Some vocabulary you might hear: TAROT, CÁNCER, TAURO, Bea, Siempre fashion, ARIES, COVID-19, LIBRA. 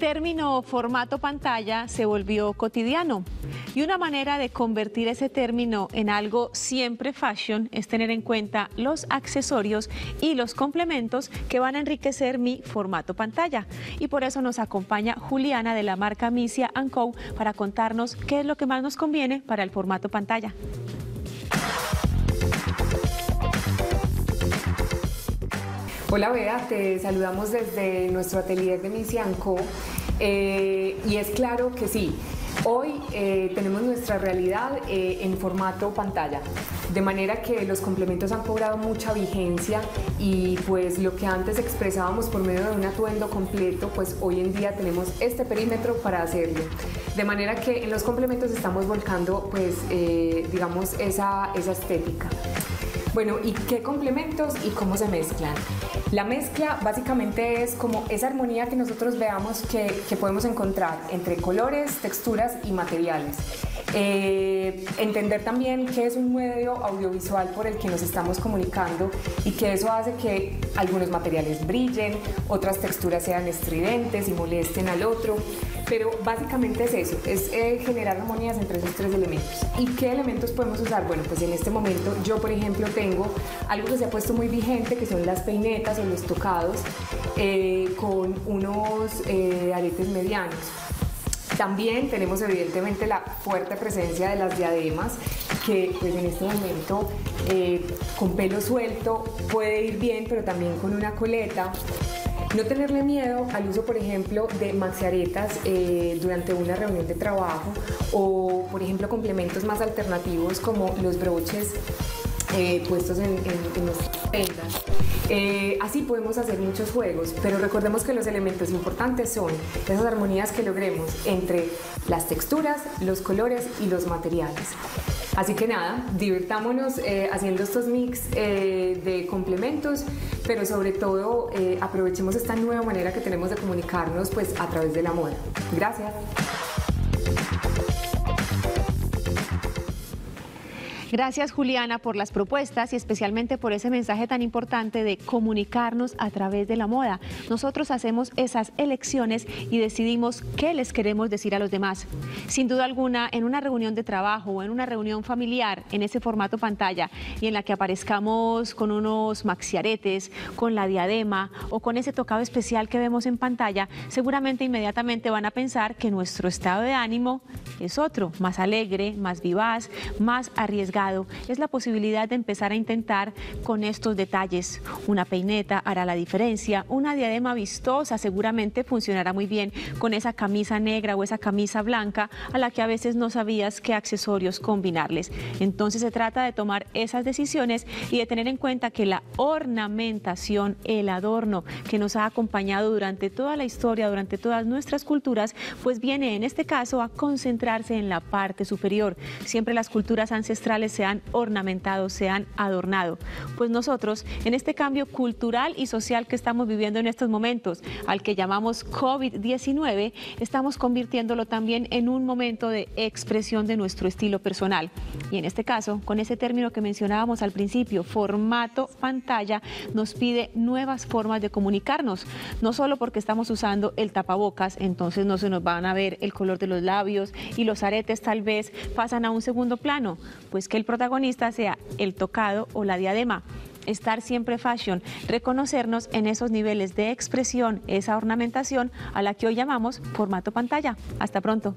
término formato pantalla se volvió cotidiano y una manera de convertir ese término en algo siempre fashion es tener en cuenta los accesorios y los complementos que van a enriquecer mi formato pantalla. Y por eso nos acompaña Juliana de la marca Misia & Co para contarnos qué es lo que más nos conviene para el formato pantalla. Hola Bea, te saludamos desde nuestro atelier de Misia & Co. Y es claro que sí, hoy tenemos nuestra realidad en formato pantalla, de manera que los complementos han cobrado mucha vigencia y pues lo que antes expresábamos por medio de un atuendo completo, pues hoy en día tenemos este perímetro para hacerlo. De manera que en los complementos estamos volcando pues digamos esa estética. Bueno, ¿y qué complementos y cómo se mezclan? La mezcla básicamente es como esa armonía que nosotros veamos que podemos encontrar entre colores, texturas y materiales. Entender también que es un medio audiovisual por el que nos estamos comunicando y que eso hace que algunos materiales brillen, otras texturas sean estridentes y molesten al otro. Pero básicamente es eso, es generar armonías entre esos tres elementos. ¿Y qué elementos podemos usar? Bueno, pues en este momento yo, por ejemplo, tengo algo que se ha puesto muy vigente, que son las peinetas o los tocados con unos aretes medianos. También tenemos evidentemente la fuerte presencia de las diademas, que pues en este momento con pelo suelto puede ir bien, pero también con una coleta. No tenerle miedo al uso, por ejemplo, de maxiaretas durante una reunión de trabajo o, por ejemplo, complementos más alternativos como los broches puestos en nuestras prendas. Así podemos hacer muchos juegos, pero recordemos que los elementos importantes son esas armonías que logremos entre las texturas, los colores y los materiales. Así que nada, divirtámonos haciendo estos mix de complementos, pero sobre todo aprovechemos esta nueva manera que tenemos de comunicarnos pues, a través de la moda. Gracias. Gracias, Juliana, por las propuestas y especialmente por ese mensaje tan importante de comunicarnos a través de la moda. Nosotros hacemos esas elecciones y decidimos qué les queremos decir a los demás. Sin duda alguna, en una reunión de trabajo o en una reunión familiar, en ese formato pantalla y en la que aparezcamos con unos maxiaretes, con la diadema o con ese tocado especial que vemos en pantalla, seguramente inmediatamente van a pensar que nuestro estado de ánimo es otro, más alegre, más vivaz, más arriesgado. Es la posibilidad de empezar a intentar con estos detalles. Una peineta hará la diferencia, una diadema vistosa seguramente funcionará muy bien con esa camisa negra o esa camisa blanca a la que a veces no sabías qué accesorios combinarles. Entonces se trata de tomar esas decisiones y de tener en cuenta que la ornamentación, el adorno que nos ha acompañado durante toda la historia, durante todas nuestras culturas, pues viene en este caso a concentrarse en la parte superior. Siempre las culturas ancestrales se han ornamentado, se han adornado. Pues nosotros, en este cambio cultural y social que estamos viviendo en estos momentos, al que llamamos COVID-19, estamos convirtiéndolo también en un momento de expresión de nuestro estilo personal. Y en este caso, con ese término que mencionábamos al principio, formato pantalla, nos pide nuevas formas de comunicarnos, no solo porque estamos usando el tapabocas, entonces no se nos van a ver el color de los labios y los aretes tal vez pasan a un segundo plano, pues que el protagonista sea el tocado o la diadema. Estar siempre fashion, reconocernos en esos niveles de expresión, esa ornamentación a la que hoy llamamos formato pantalla. Hasta pronto.